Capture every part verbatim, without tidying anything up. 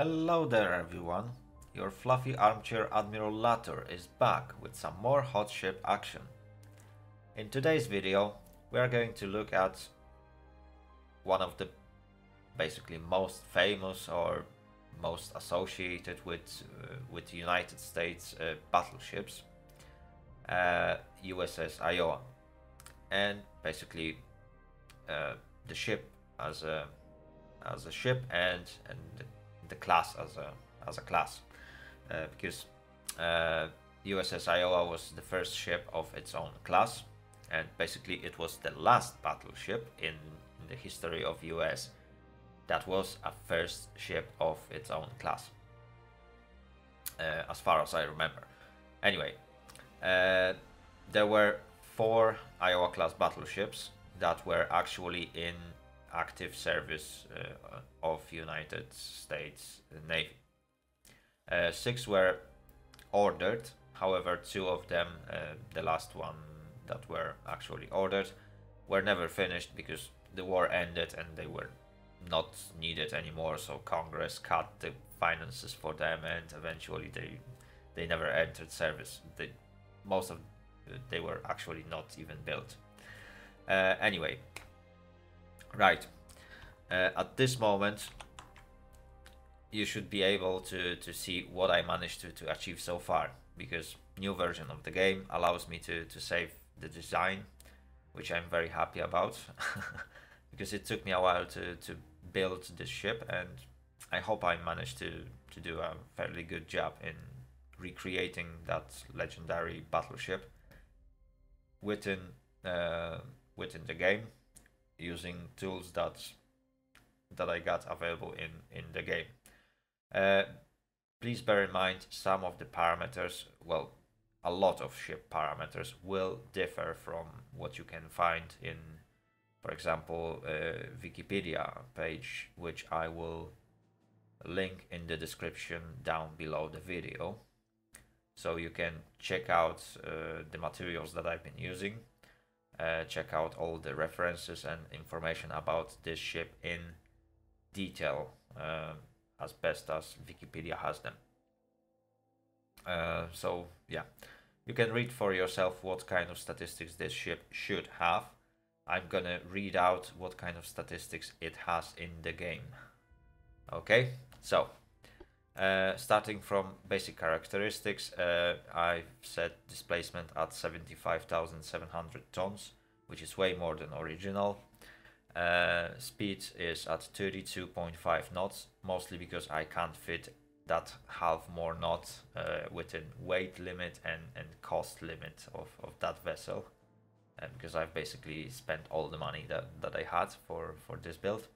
Hello there everyone, your fluffy armchair Admiral Latur is back with some more hot ship action. In today's video we are going to look at one of the basically most famous or most associated with, uh, with United States uh, battleships, uh, U S S Iowa, and basically uh, the ship as a, as a ship and, and the the class as a as a class uh, because uh, U S S Iowa was the first ship of its own class, and basically it was the last battleship in, in the history of U S that was a first ship of its own class, uh, as far as I remember. Anyway, uh, there were four Iowa class battleships that were actually in active service uh, of United States Navy. Uh, six were ordered, however two of them, uh, the last one that were actually ordered, were never finished because the war ended and they were not needed anymore, so Congress cut the finances for them and eventually they they never entered service. They, most of they were actually not even built. Uh, anyway. Right, uh, at this moment you should be able to, to see what I managed to, to achieve so far, because new version of the game allows me to, to save the design, which I'm very happy about, because it took me a while to, to build this ship, and I hope I managed to, to do a fairly good job in recreating that legendary battleship within, uh, within the game, using tools that that I got available in in the game. Uh, please bear in mind some of the parameters, well, a lot of ship parameters will differ from what you can find in, for example, uh, Wikipedia page, which I will link in the description down below the video, so you can check out uh, the materials that I've been using. Uh, check out all the references and information about this ship in detail, uh, as best as Wikipedia has them. Uh, so yeah, you can read for yourself what kind of statistics this ship should have. I'm gonna read out what kind of statistics it has in the game. Okay, so uh, starting from basic characteristics, uh, I've set displacement at seventy-five thousand seven hundred tons, which is way more than original. Uh, speed is at thirty-two point five knots, mostly because I can't fit that half more knots uh, within weight limit and, and cost limit of, of that vessel, uh, because I've basically spent all the money that, that I had for, for this build.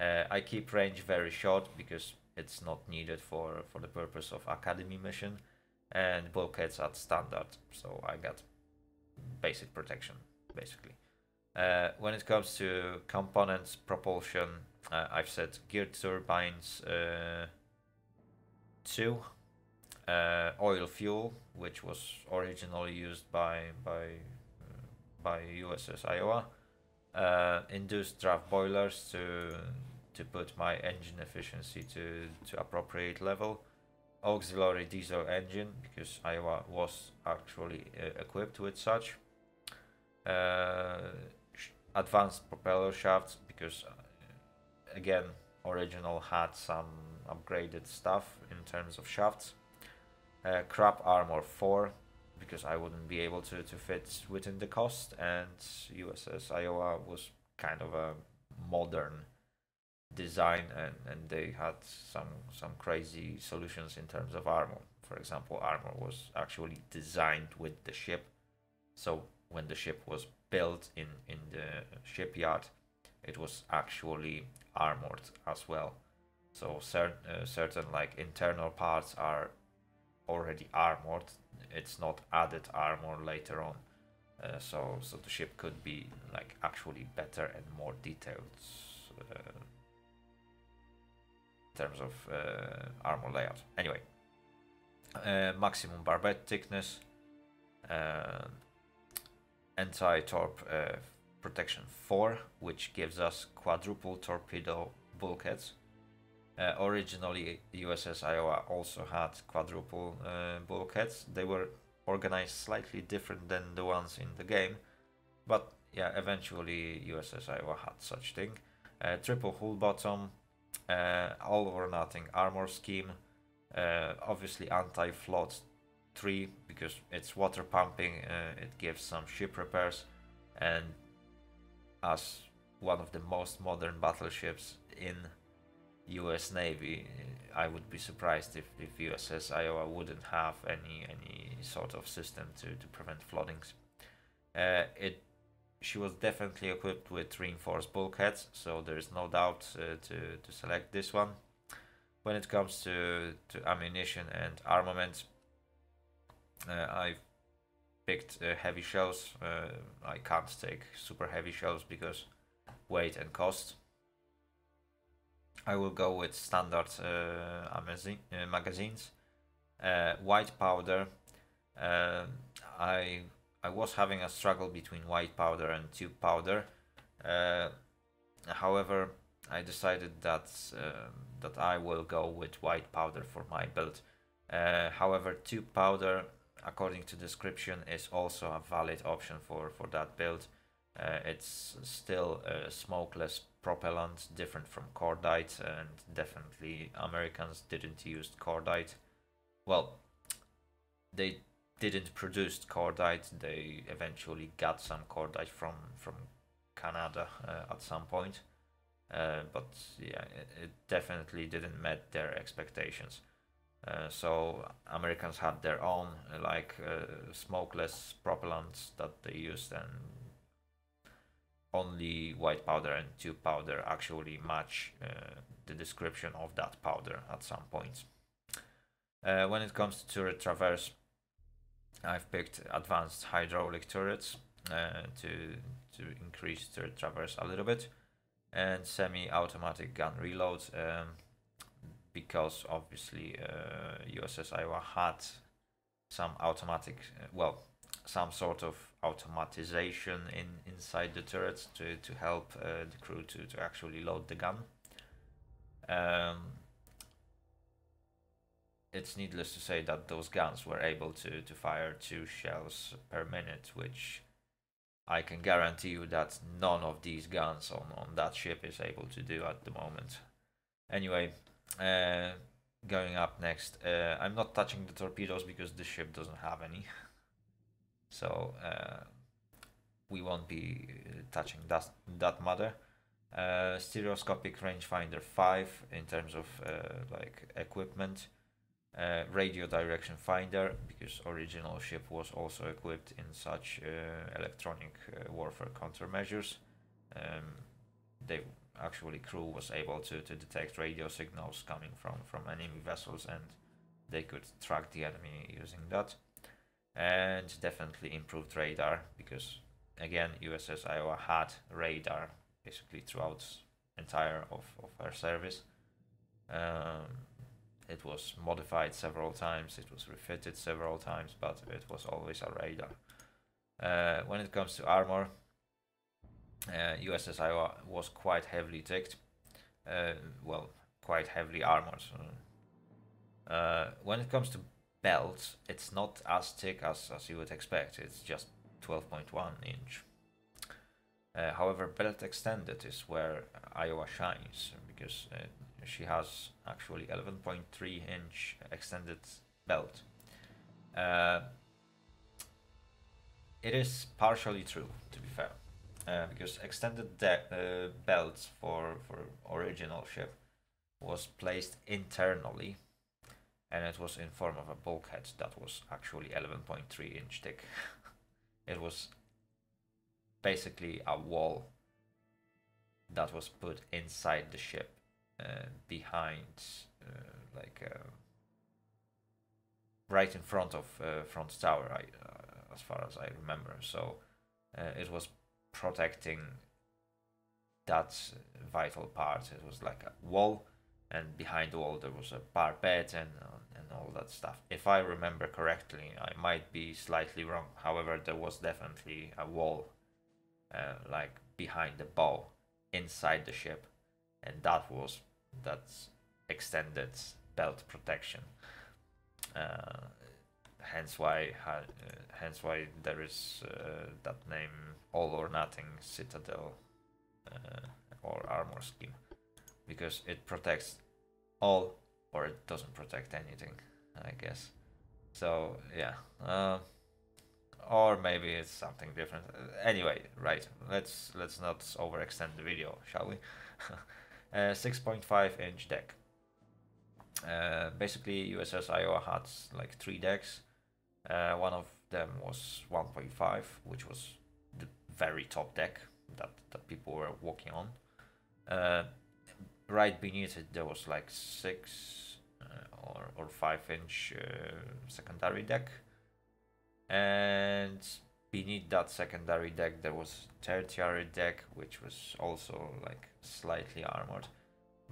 Uh, I keep range very short because it's not needed for, for the purpose of academy mission, and bulkheads at standard, so I got basic protection basically. Uh, when it comes to components, propulsion, uh, I've set geared turbines uh, two, uh, oil fuel, which was originally used by, by, by U S S Iowa, uh, induced draft boilers to to put my engine efficiency to, to appropriate level, auxiliary diesel engine, because Iowa was actually uh, equipped with such, uh, advanced propeller shafts, because uh, again, original had some upgraded stuff in terms of shafts, uh, crab armor four, because I wouldn't be able to, to fit within the cost, and U S S Iowa was kind of a modern design, and, and they had some some crazy solutions in terms of armor. For example, armor was actually designed with the ship, so when the ship was built in in the shipyard, it was actually armored as well, so certain uh, certain like internal parts are already armored. It's not added armor later on, uh, so so the ship could be like actually better and more detailed uh, terms of uh, armor layout. Anyway, uh, maximum barbette thickness, uh, anti-torp uh, protection four, which gives us quadruple torpedo bulkheads, Uh, originally, U S S Iowa also had quadruple uh, bulkheads. They were organized slightly different than the ones in the game, but yeah, eventually U S S Iowa had such thing. Uh, triple hull bottom, uh, all or nothing armor scheme, uh, obviously anti-float three because it's water pumping, uh, it gives some ship repairs, and as one of the most modern battleships in U S Navy, I would be surprised if, if U S S Iowa wouldn't have any any sort of system to, to prevent floodings. Uh, it she was definitely equipped with reinforced bulkheads, so there is no doubt uh, to, to select this one. When it comes to, to ammunition and armament, uh, I've picked uh, heavy shells. uh, I can't take super heavy shells because weight and cost. I will go with standard uh, uh, magazines, uh, white powder. Uh, I I was having a struggle between white powder and tube powder. Uh, however, I decided that uh, that I will go with white powder for my build. Uh, however, tube powder, according to description, is also a valid option for for that build. Uh, it's still a smokeless propellant, different from cordite, and definitely Americans didn't use cordite. Well, they didn't produce cordite, they eventually got some cordite from, from Canada uh, at some point. Uh, but yeah, it, it definitely didn't met their expectations. Uh, so Americans had their own, like, uh, smokeless propellants that they used, and only white powder and tube powder actually match uh, the description of that powder at some points. Uh, when it comes to turret traverse, I've picked advanced hydraulic turrets uh, to, to increase turret traverse a little bit, and semi-automatic gun reloads, um, because obviously uh, U S S Iowa had some automatic, uh, well, some sort of automatization in inside the turrets to, to help uh, the crew to, to actually load the gun. Um, it's needless to say that those guns were able to, to fire two shells per minute, which I can guarantee you that none of these guns on, on that ship is able to do at the moment. Anyway, uh, going up next, uh, I'm not touching the torpedoes because this ship doesn't have any. So uh, we won't be touching that, that matter. Uh, stereoscopic rangefinder five in terms of uh, like equipment. Uh, radio direction finder, because original ship was also equipped in such uh, electronic uh, warfare countermeasures. Um, they actually crew was able to, to detect radio signals coming from, from enemy vessels, and they could track the enemy using that. And definitely improved radar, because again U S S Iowa had radar basically throughout entire of, of her service. Um, it was modified several times, it was refitted several times, but it was always a radar. Uh, when it comes to armor, uh, U S S Iowa was quite heavily ticked, uh, well, quite heavily armored. So, uh, when it comes to belt, it's not as thick as, as you would expect, it's just twelve point one inch. Uh, however, belt extended is where Iowa shines, because uh, she has actually eleven point three inch extended belt. Uh, it is partially true, to be fair, uh, because extended de uh, belts for, for original ship was placed internally, and it was in form of a bulkhead that was actually eleven point three inch thick. It was basically a wall that was put inside the ship, uh, behind, uh, like, uh, right in front of uh, front tower, I, uh, as far as I remember. So uh, it was protecting that vital part. It was like a wall, and behind the wall there was a bar bed and uh, and all that stuff. If I remember correctly, I might be slightly wrong. However, there was definitely a wall, uh, like behind the bow, inside the ship, and that was that's extended belt protection. Uh, hence why, uh, hence why there is uh, that name, all or nothing citadel uh, or armor scheme, because it protects all or it doesn't protect anything, I guess. So yeah, uh, or maybe it's something different. Anyway, right? Let's let's not overextend the video, shall we? uh, six point five inch deck. Uh, basically, U S S Iowa had like three decks. Uh, one of them was one point five, which was the very top deck that, that people were walking on. Uh, right beneath it, there was like six uh, or, or five inch uh, secondary deck. And beneath that secondary deck, there was tertiary deck, which was also like slightly armored,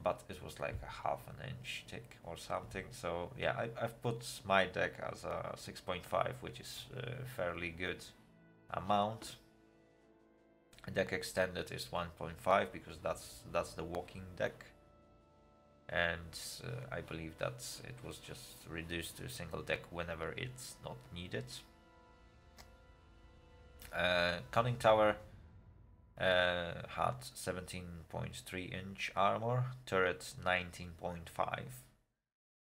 but it was like a half an inch thick or something. So yeah, I, I've put my deck as a six point five, which is a fairly good amount. Deck extended is one point five, because that's that's the walking deck, and uh, I believe that it was just reduced to a single deck whenever it's not needed. Uh, Conning Tower uh had seventeen point three inch armor, turret nineteen point five,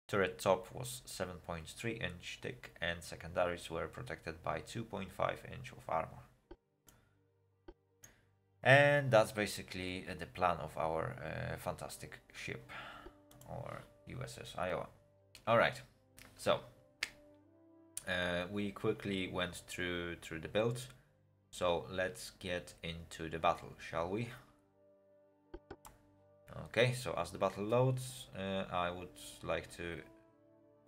turret top was seven point three inch thick, and secondaries were protected by two point five inch of armor. And that's basically uh, the plan of our uh, fantastic ship, or U S S Iowa. All right, so uh, we quickly went through through the build. So let's get into the battle, shall we? Okay, so as the battle loads, uh, I would like to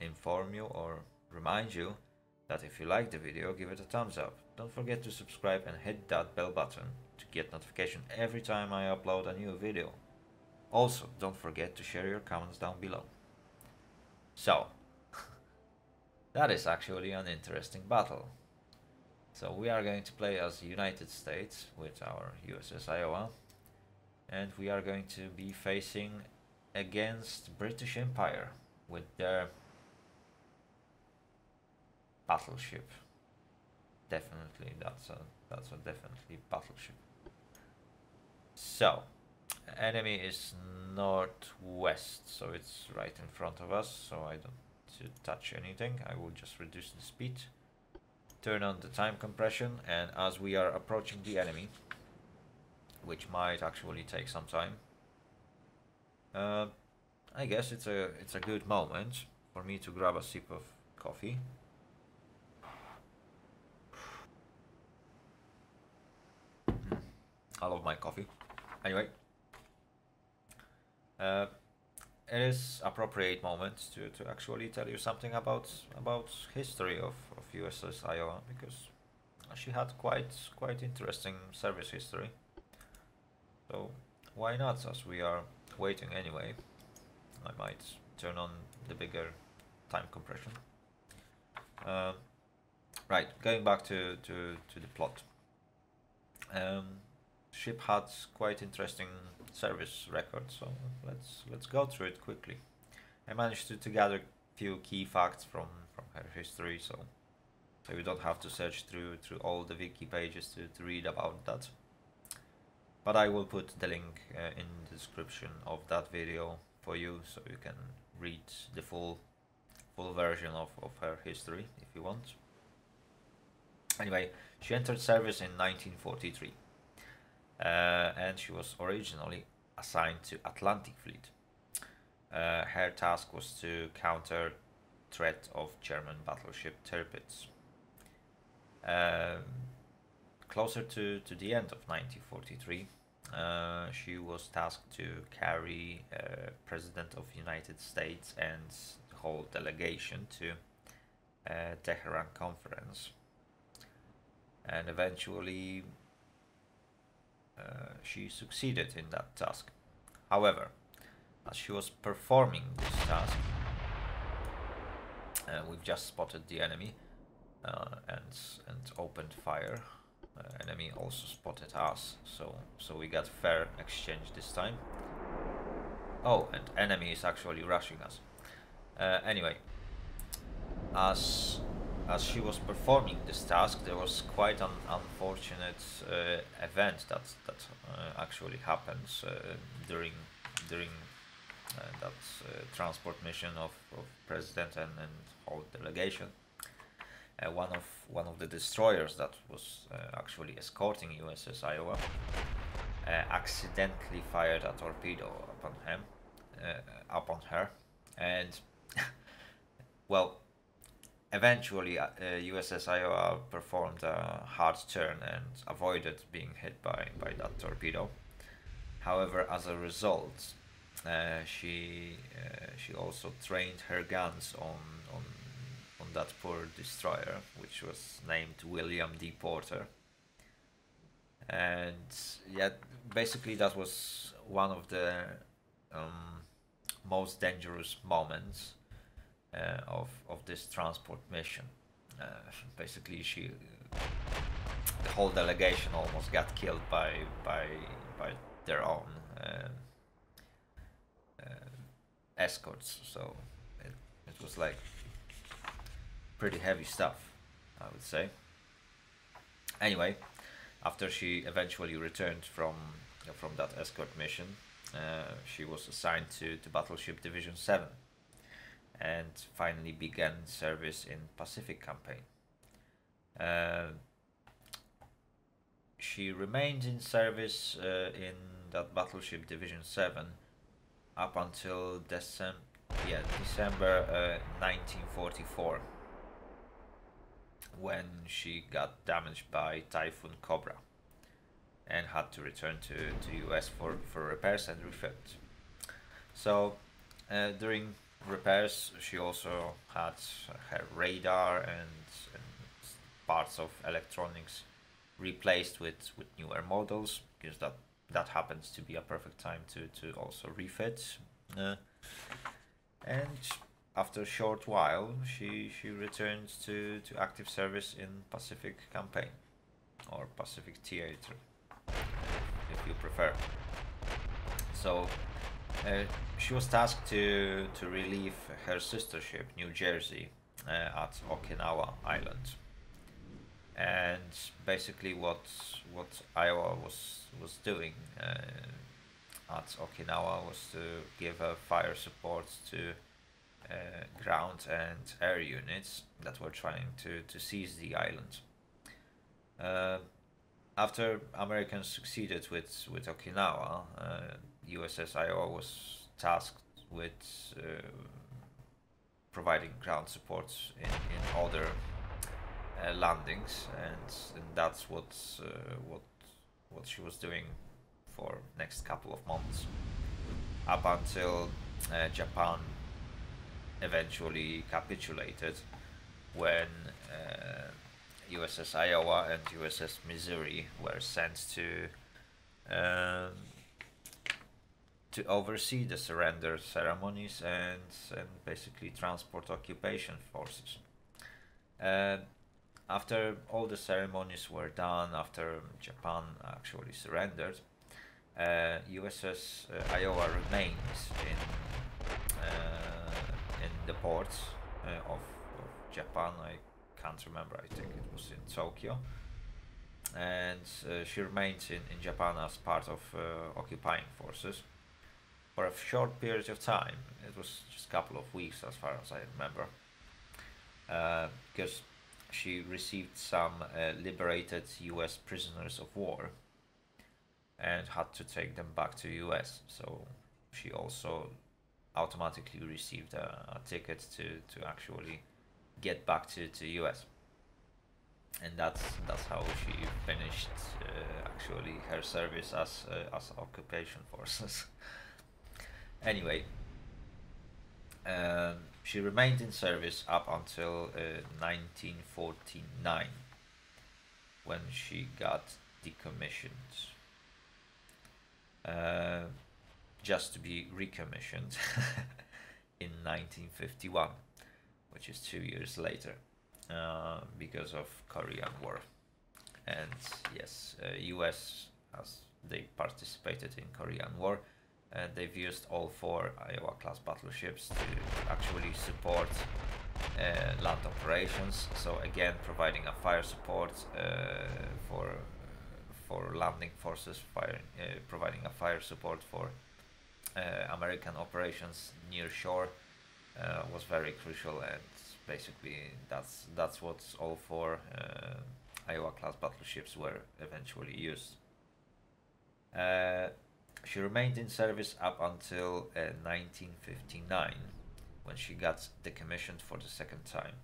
inform you or remind you that if you like the video, give it a thumbs up. Don't forget to subscribe and hit that bell button to get notification every time I upload a new video. Also, don't forget to share your comments down below. So, that is actually an interesting battle. So we are going to play as United States with our U S S Iowa, and we are going to be facing against British Empire with their battleship. Definitely, that's a that's a definitely battleship. So enemy is northwest, so it's right in front of us, so I don't need to touch anything. I will just reduce the speed, turn on the time compression, and as we are approaching the enemy, which might actually take some time, uh, I guess it's a it's a good moment for me to grab a sip of coffee. Mm, I love my coffee. Anyway, uh, it is appropriate moment to, to actually tell you something about about history of, of U S S Iowa, because she had quite quite interesting service history. So why not? As we are waiting anyway, I might turn on the bigger time compression. Uh, right, going back to, to, to the plot. Um, ship had quite interesting service record, so let's let's go through it quickly. I managed to, to gather few key facts from from her history, so so you don't have to search through through all the wiki pages to, to read about that, but I will put the link uh, in the description of that video for you, so you can read the full full version of, of her history if you want. Anyway, she entered service in nineteen forty-three. Uh, and she was originally assigned to Atlantic Fleet. Uh, her task was to counter threat of German battleship Tirpitz. Um, closer to, to the end of nineteen forty-three, uh, she was tasked to carry uh, President of United States and the whole delegation to uh, Tehran Conference, and eventually Uh, she succeeded in that task. However, as she was performing this task, uh, we've just spotted the enemy uh, and and opened fire. Uh, enemy also spotted us, so so we got fair exchange this time. Oh, and enemy is actually rushing us. Uh, anyway, as as she was performing this task, there was quite an unfortunate uh, event that that uh, actually happens uh, during during uh, that uh, transport mission of, of President and, and whole delegation. Uh, one of one of the destroyers that was uh, actually escorting U S S Iowa uh, accidentally fired a torpedo upon him, uh, upon her, and well, eventually uh, U S S Iowa performed a hard turn and avoided being hit by by that torpedo. However, as a result, uh, she uh, she also trained her guns on on. that poor destroyer, which was named William D Porter, and yeah, basically that was one of the um, most dangerous moments uh, of of this transport mission. Uh, basically, she, the whole delegation, almost got killed by by by their own uh, uh, escorts. So it, it was like pretty heavy stuff, I would say. Anyway, after she eventually returned from from that escort mission, uh, she was assigned to, to Battleship Division seven and finally began service in Pacific Campaign. Uh, she remained in service uh, in that Battleship Division seven up until December, yeah, December uh, nineteen forty-four. When she got damaged by Typhoon Cobra and had to return to to U S for for repairs and refit. So uh, during repairs, she also had her radar and, and parts of electronics replaced with with newer models, because that that happens to be a perfect time to to also refit. Uh, and after a short while, she she returned to to active service in Pacific Campaign, or Pacific Theater, if you prefer. So uh, she was tasked to to relieve her sister ship New Jersey uh, at Okinawa Island, and basically what what Iowa was was doing uh, at Okinawa was to give a fire support to Uh, ground and air units that were trying to, to seize the island. Uh, after Americans succeeded with, with Okinawa, uh, U S S Iowa was tasked with uh, providing ground support in, in other uh, landings, and, and that's what, uh, what, what she was doing for next couple of months, up until uh, Japan eventually capitulated, when uh, U S S Iowa and U S S Missouri were sent to uh, to oversee the surrender ceremonies and, and basically transport occupation forces. Uh, after all the ceremonies were done, after Japan actually surrendered, uh, U S S uh, Iowa remains in uh, the port uh, of, of Japan. I can't remember, I think it was in Tokyo, and uh, she remains in, in Japan as part of uh, occupying forces for a short period of time. It was just a couple of weeks as far as I remember, uh, because she received some uh, liberated U S prisoners of war and had to take them back to U S, so she also automatically received a, a ticket to to actually get back to to U S, and that's that's how she finished uh, actually her service as uh, as occupation forces. Anyway, um, she remained in service up until uh, nineteen forty-nine, when she got decommissioned. Uh, just to be recommissioned in nineteen fifty-one, which is two years later, uh, because of Korean War. And yes, uh, U S, as they participated in Korean War, Uh, they've used all four Iowa class battleships to actually support uh, land operations. So again, providing a fire support uh, for for landing forces, fire, uh, providing a fire support for uh, American operations near shore uh, was very crucial, and basically that's that's what all four uh, Iowa class battleships were eventually used. Uh, She remained in service up until uh, nineteen fifty-nine, when she got decommissioned for the second time.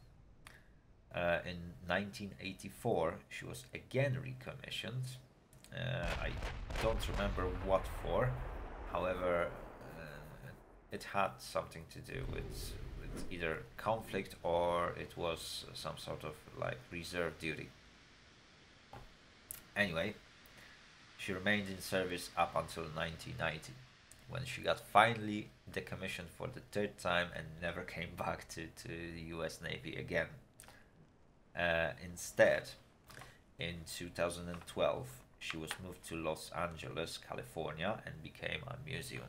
Uh, in nineteen eighty-four, she was again recommissioned. Uh, I don't remember what for, however, uh, it had something to do with, with either conflict, or it was some sort of like reserve duty. Anyway, she remained in service up until nineteen ninety, when she got finally decommissioned for the third time and never came back to, to the U S Navy again. Uh, instead, in two thousand twelve, she was moved to Los Angeles, California, and became a museum.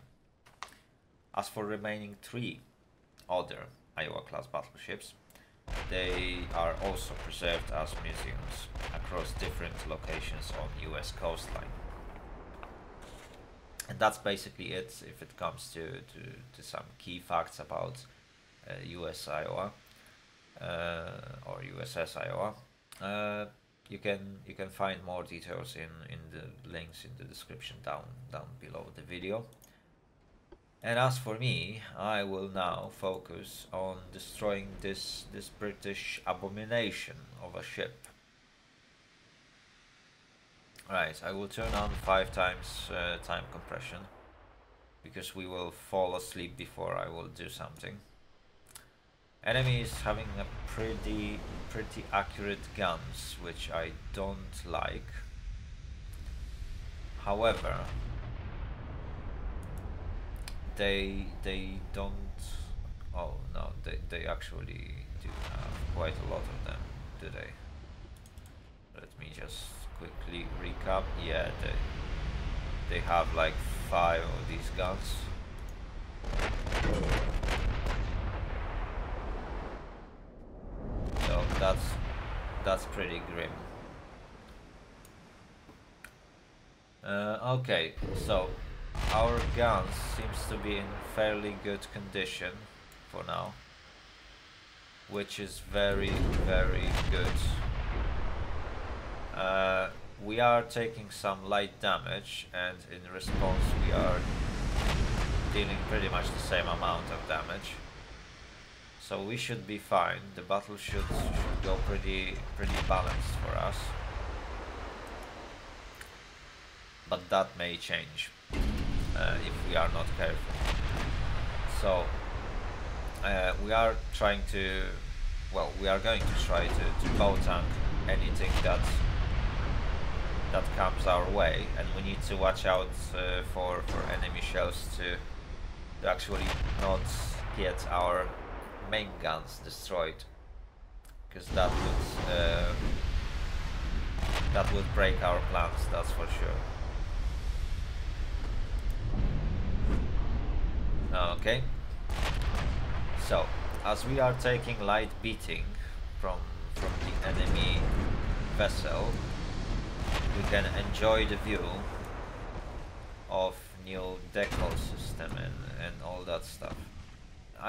As for remaining three other Iowa-class battleships, they are also preserved as museums across different locations on U S coastline. And that's basically it if it comes to, to, to some key facts about uh, U S Iowa uh, or U S S Iowa. Uh, you can you can find more details in, in the links in the description down down below the video. And as for me, I will now focus on destroying this, this British abomination of a ship. Right, I will turn on five times uh, time compression, because we will fall asleep before I will do something. Enemy is having a pretty, pretty accurate guns, which I don't like. However, They they don't. Oh no, they they actually do have quite a lot of them, do they? Let me just quickly recap. Yeah, they they have like five of these guns. So that's that's pretty grim. Uh, okay, so. Our guns seems to be in fairly good condition for now, which is very, very good. Uh, we are taking some light damage, and in response we are dealing pretty much the same amount of damage. So we should be fine. The battle should, should go pretty, pretty balanced for us. But that may change. Uh, if we are not careful. So uh, we are trying to, well, we are going to try to, to bow tank anything that that comes our way, and we need to watch out uh, for, for enemy shells to, to actually not get our main guns destroyed, because that would uh, that would break our plans, that's for sure. Okay, so as we are taking light beating from from the enemy vessel, we can enjoy the view of new decal system and, and all that stuff.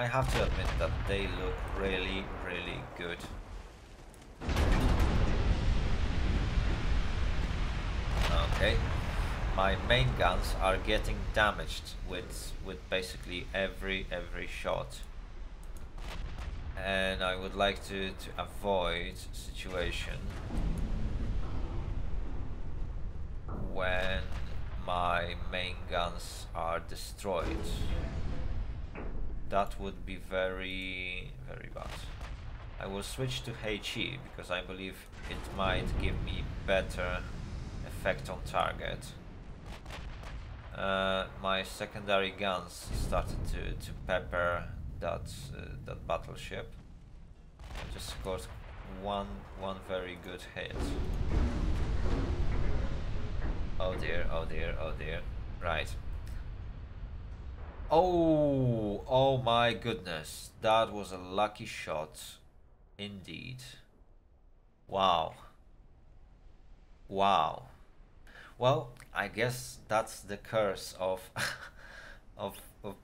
I have to admit that they look really, really good. Okay. My main guns are getting damaged with with basically every every shot, and I would like to, to avoid a situation when my main guns are destroyed. That would be very, very bad. I will switch to H E because I believe it might give me better effect on target. Uh, my secondary guns started to, to pepper that uh, that battleship. I just scored one one very good hit. Oh dear! Oh dear! Oh dear! Right. Oh, oh my goodness. That was a lucky shot. Indeed. Wow. Wow. Well, I guess that's the curse of of of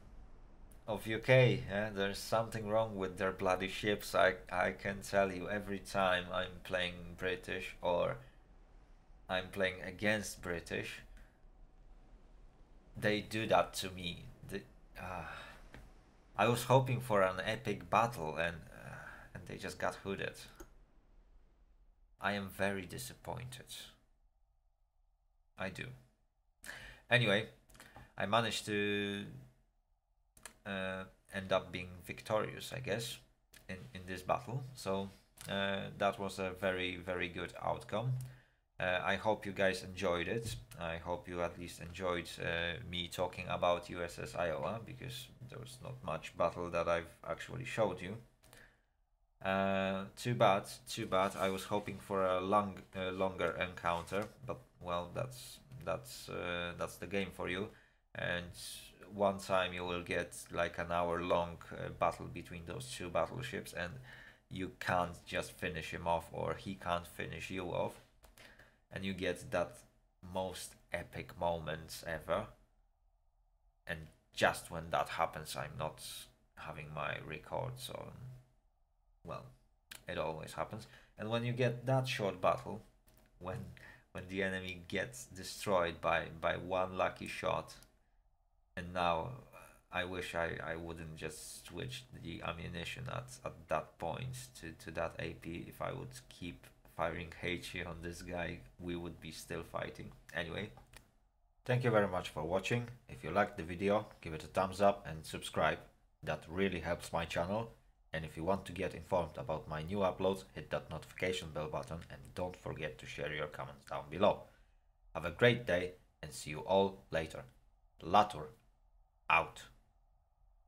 of U K. Eh? There's something wrong with their bloody ships. I I can tell you every time I'm playing British or I'm playing against British. They do that to me. The, uh, I was hoping for an epic battle, and uh, and they just got hooded. I am very disappointed. I do. Anyway, I managed to uh, end up being victorious, I guess, in, in this battle. So uh, that was a very, very good outcome. Uh, I hope you guys enjoyed it. I hope you at least enjoyed uh, me talking about U S S Iowa, because there was not much battle that I've actually showed you. Uh, too bad, too bad. I was hoping for a long, uh, longer encounter, but well, that's that's uh, that's the game for you. And one time you will get like an hour-long uh, battle between those two battleships, and you can't just finish him off, or he can't finish you off, and you get that most epic moments ever. And just when that happens, I'm not having my records on. Well, it always happens. And when you get that short battle, when when the enemy gets destroyed by by one lucky shot, and now I wish I I wouldn't just switch the ammunition at at that point to to that A P. If I would keep firing HE on this guy, we would be still fighting. Anyway, thank you very much for watching. If you liked the video, give it a thumbs up and subscribe. That really helps my channel. And if you want to get informed about my new uploads, hit that notification bell button, and don't forget to share your comments down below. Have a great day, and see you all later. Latur, out.